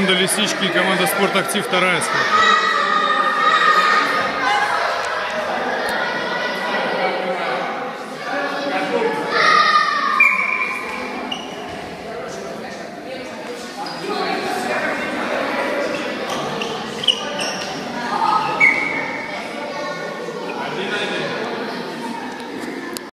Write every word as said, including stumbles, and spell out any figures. Команда «Лисички» и команда «СпортАктив» Тарайска.